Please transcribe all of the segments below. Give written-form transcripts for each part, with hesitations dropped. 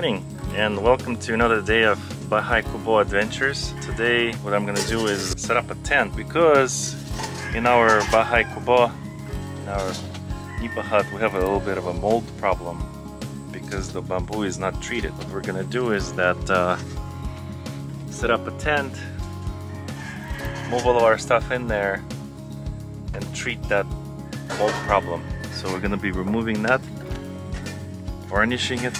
morning and welcome to another day of Bahay Kubo adventures. Today what I'm gonna do is set up a tent because in our Bahay Kubo, in our Nipah hut, we have a little bit of a mold problem because the bamboo is not treated. What we're gonna do is that set up a tent, move all of our stuff in there and treat that mold problem. So we're gonna be removing that, varnishing it,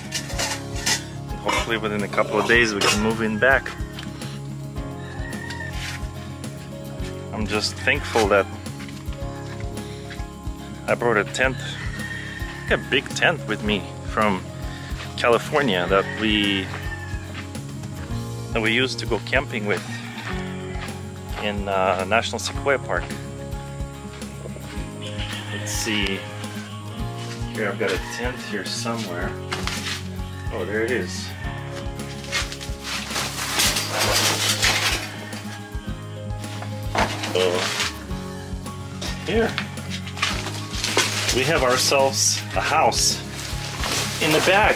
and hopefully within a couple of days we can move in back. I'm just thankful that I brought a tent, a big tent with me from California that we used to go camping with in National Sequoia Park. Let's see. Here, I've got a tent here somewhere. Oh, there it is. So, here we have ourselves a house in the back,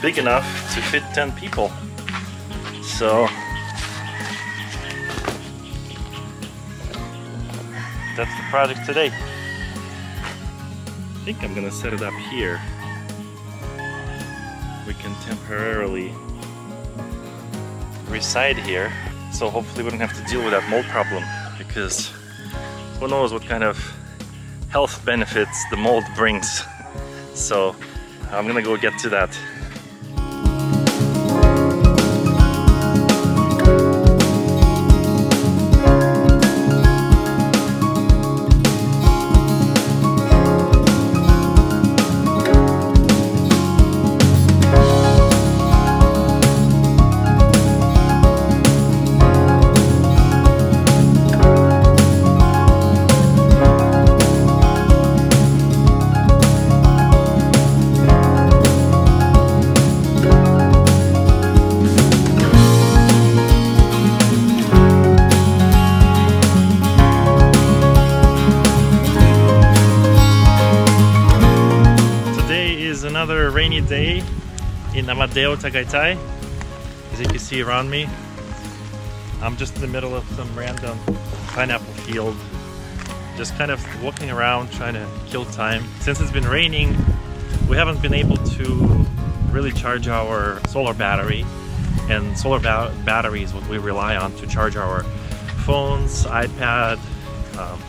big enough to fit 10 people. So that's the project today. I think I'm gonna set it up here. We can temporarily reside here, so hopefully we don't have to deal with that mold problem, because who knows what kind of health benefits the mold brings. So I'm gonna go get to that. Another rainy day in Amadeo Tagaytay. As you can see around me, I'm just in the middle of some random pineapple field, just kind of walking around trying to kill time. Since it's been raining, we haven't been able to really charge our solar battery, and solar battery is what we rely on to charge our phones, iPad,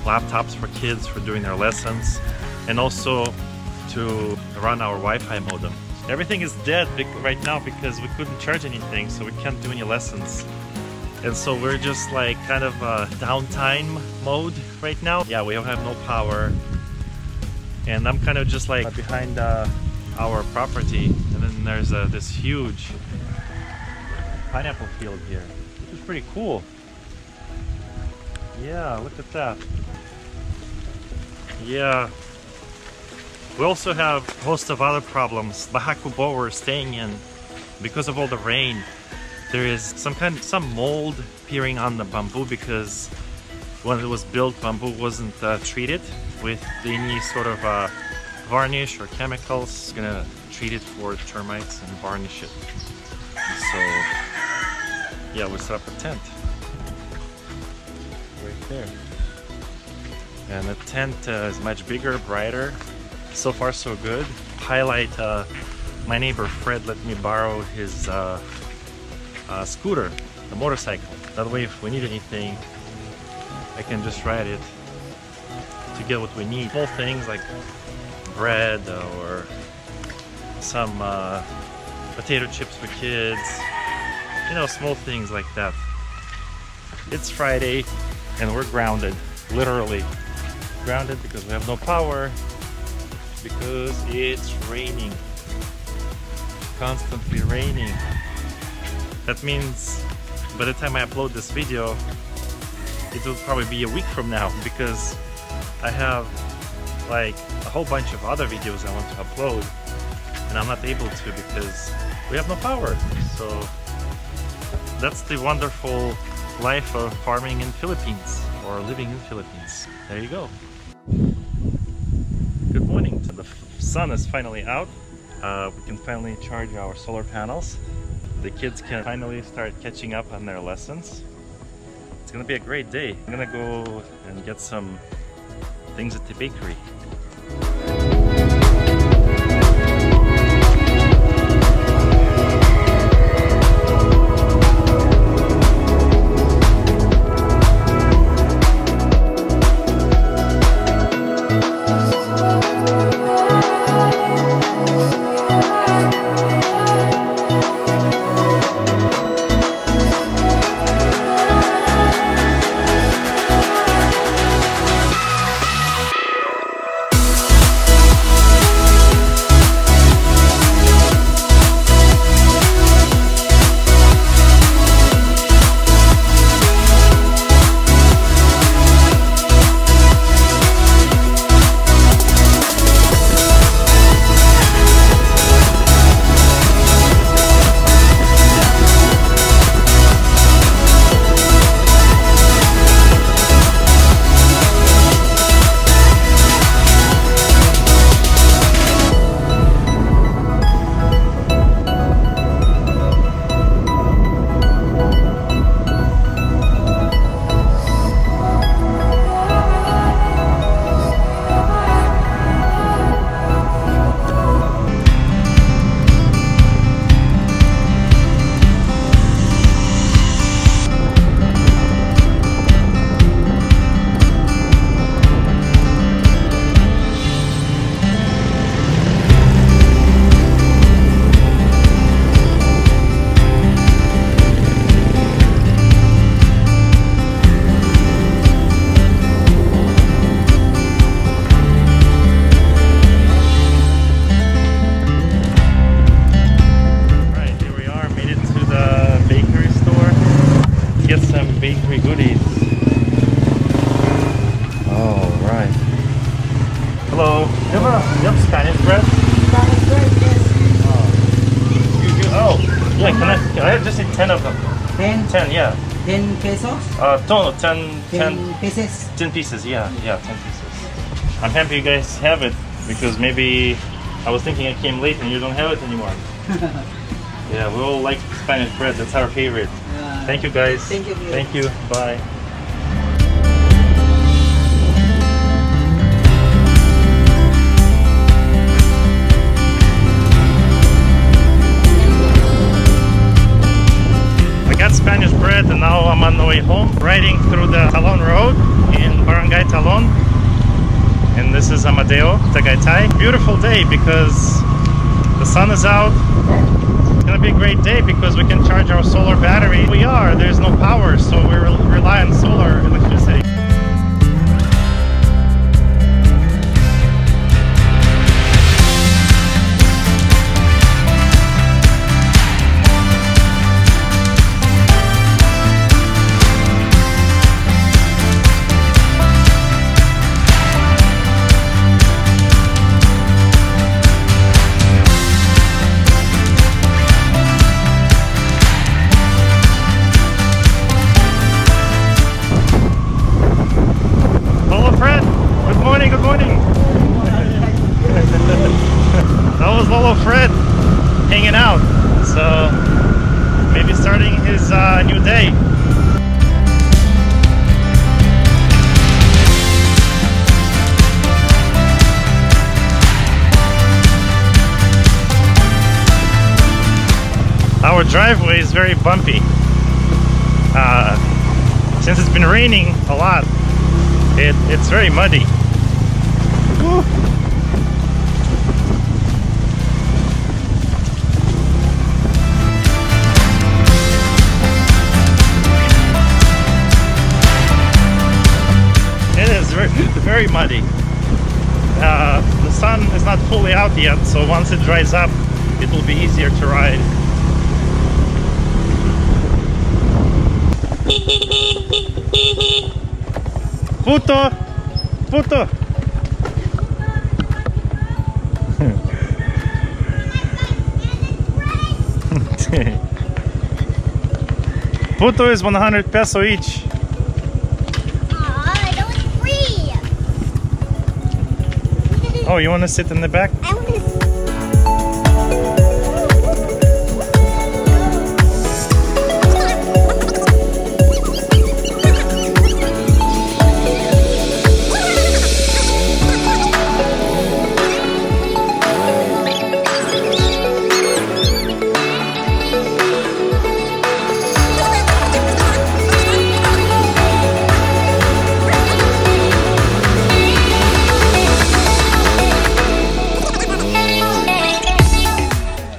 laptops for kids for doing their lessons, and also to run our Wi-Fi modem. Everything is dead right now because we couldn't charge anything, so we can't do any lessons. And so we're just like kind of downtime mode right now. Yeah, we don't have no power. And I'm kind of just like behind our property. And then there's this huge pineapple field here, which is pretty cool. Yeah, look at that. Yeah. We also have a host of other problems. Bahay Kubo we're staying in, because of all the rain, there is some mold appearing on the bamboo, because when it was built, bamboo wasn't treated with any sort of varnish or chemicals. It's gonna treat it for termites and varnish it. So yeah, we set up a tent right there, and the tent is much bigger, brighter. So far so good. Highlight, my neighbor Fred let me borrow his scooter, the motorcycle. That way if we need anything, I can just ride it to get what we need. Small things like bread or some potato chips for kids. You know, small things like that. It's Friday and we're grounded, literally. Grounded because we have no power, because it's raining, constantly raining. That means by the time I upload this video, it will probably be a week from now, because I have like a whole bunch of other videos I want to upload and I'm not able to because we have no power. So that's the wonderful life of farming in Philippines, or living in Philippines. There you go. Good morning. The sun is finally out. We can finally charge our solar panels. The kids can finally start catching up on their lessons. It's gonna be a great day. I'm gonna go and get some things at the bakery. Bakery goodies. All right. Hello. You have Spanish bread? Spanish bread, yes. Oh, yeah. Can I just eat 10 of them? 10? 10, yeah. 10 pesos? No, 10 pieces. 10 pieces, yeah, 10 pieces. I'm happy you guys have it because maybe I was thinking I came late and you don't have it anymore. Yeah, we all like Spanish bread. That's our favorite. Thank you guys. Thank you. Thank you. Bye. I got Spanish bread and now I'm on the way home, riding through the Talon Road in barangay Talon. And this is Amadeo Tagaytay. Beautiful day because the sun is out. It's gonna be a great day because we can charge our solar battery. There's no power, so we rely on solar electricity. Hanging out, so maybe starting his new day. Our driveway is very bumpy. Since it's been raining a lot, it's very muddy. Woo. Very muddy. The sun is not fully out yet, so once it dries up, it will be easier to ride. Puto! Puto! Puto is 100 peso each. Oh, you want to sit in the back? I want to sit.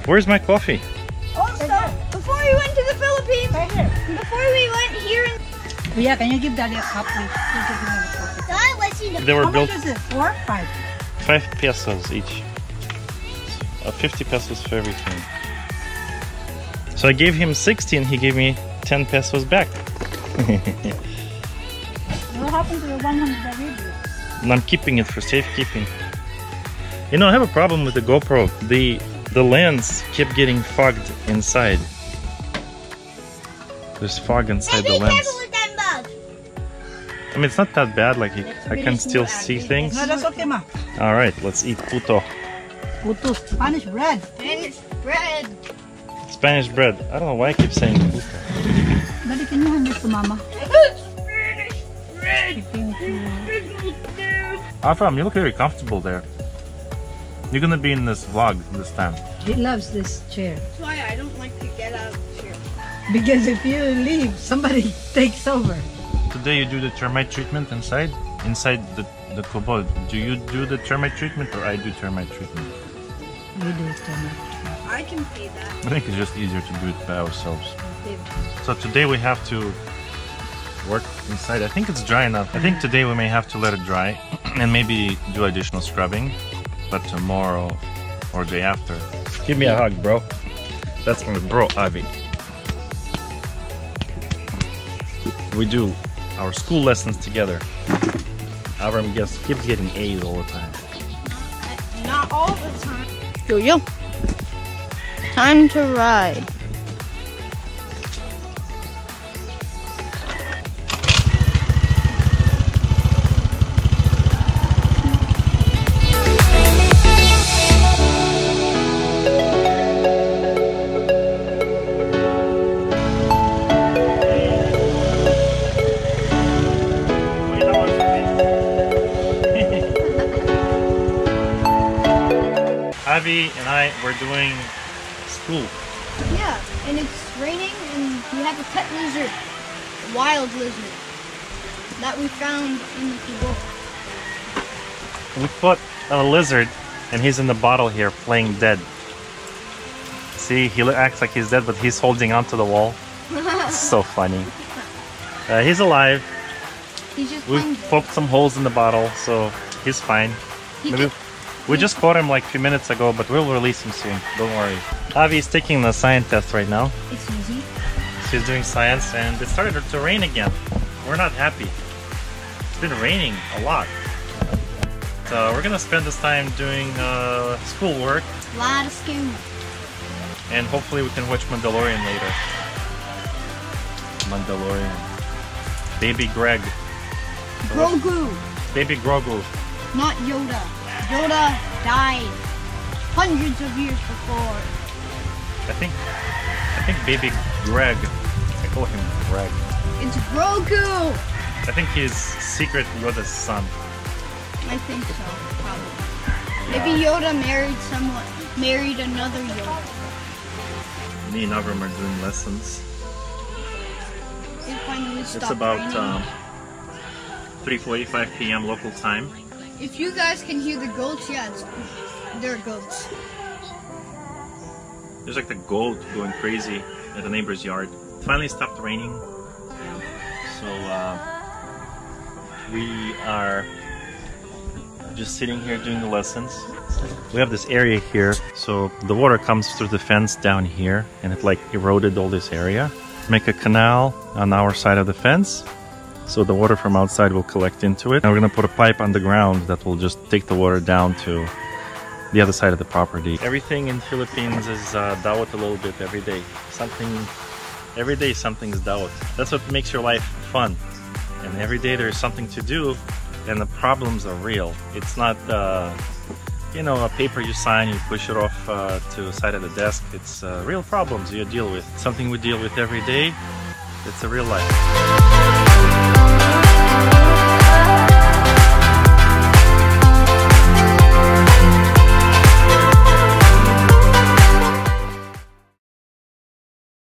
Where's my coffee? Also, before we went to the Philippines, right here. Before we went here, yeah, can you give Daddy a cup, please? They were built. How much is it? 4 or 5? 5 pesos each. 50 pesos for everything. So I gave him 60 and he gave me 10 pesos back. What happened to the 100? And I'm keeping it for safekeeping. You know, I have a problem with the GoPro. The lens kept getting fogged inside. There's fog inside the lens. I mean, it's not that bad. Like I can still see things. No, that's okay, Ma. All right, let's eat puto. Puto, Spanish bread. Spanish bread. Spanish bread. I don't know why I keep saying puto. Daddy, can you hand this to Mama? Spanish bread. Afram, you look very comfortable there. You're gonna be in this vlog this time. He loves this chair. That's why I don't like to get out of the chair. Because if you leave, somebody takes over. Today you do the termite treatment inside the Kubo. Do you do the termite treatment or I do termite treatment? We do termite treatment. I can see that. I think it's just easier to do it by ourselves. Okay. So today we have to work inside. I think it's dry enough. I think today we may have to let it dry and maybe do additional scrubbing. But tomorrow or day after. Give me a hug, bro. That's my bro, Avi. We do our school lessons together. Avram keeps getting A's all the time. Not all the time. Yo, yo. Time to ride. Avi and I were doing school. Yeah, and it's raining and we have a pet lizard, a wild lizard, that we found in the Kubo. We put a lizard and he's in the bottle here playing dead. See, he acts like he's dead but he's holding onto the wall. It's so funny. He's alive. He's just we poked some holes in the bottle, so he's fine. We just caught him like a few minutes ago, but we'll release him soon. Don't worry. Avi is taking the science test right now. It's easy. She's doing science and it started to rain again. We're not happy. It's been raining a lot. So we're gonna spend this time doing schoolwork. A lot of school. And hopefully we can watch Mandalorian later. Mandalorian. Baby Greg. Grogu. Baby Grogu. Not Yoda. Yoda died hundreds of years before. I think baby Greg, I call him Greg. It's Grogu! I think he's secret Yoda's son. I think so, probably. Yeah. Maybe Yoda married another Yoda. Me and Avram are doing lessons. It finally stopped. It's about 3:45 p.m. local time. If you guys can hear the goats, yeah, they're goats. There's like the goat going crazy at the neighbor's yard. It finally stopped raining. So we are just sitting here doing the lessons. We have this area here. So the water comes through the fence down here and it like eroded all this area. Make a canal on our side of the fence. So the water from outside will collect into it. And we're gonna put a pipe on the ground that will just take the water down to the other side of the property. Everything in Philippines is dawat a little bit every day. Every day something's dawat. That's what makes your life fun. And every day there's something to do and the problems are real. It's not, you know, a paper you sign, you push it off to the side of the desk. It's real problems you deal with. Something we deal with every day. It's a real life.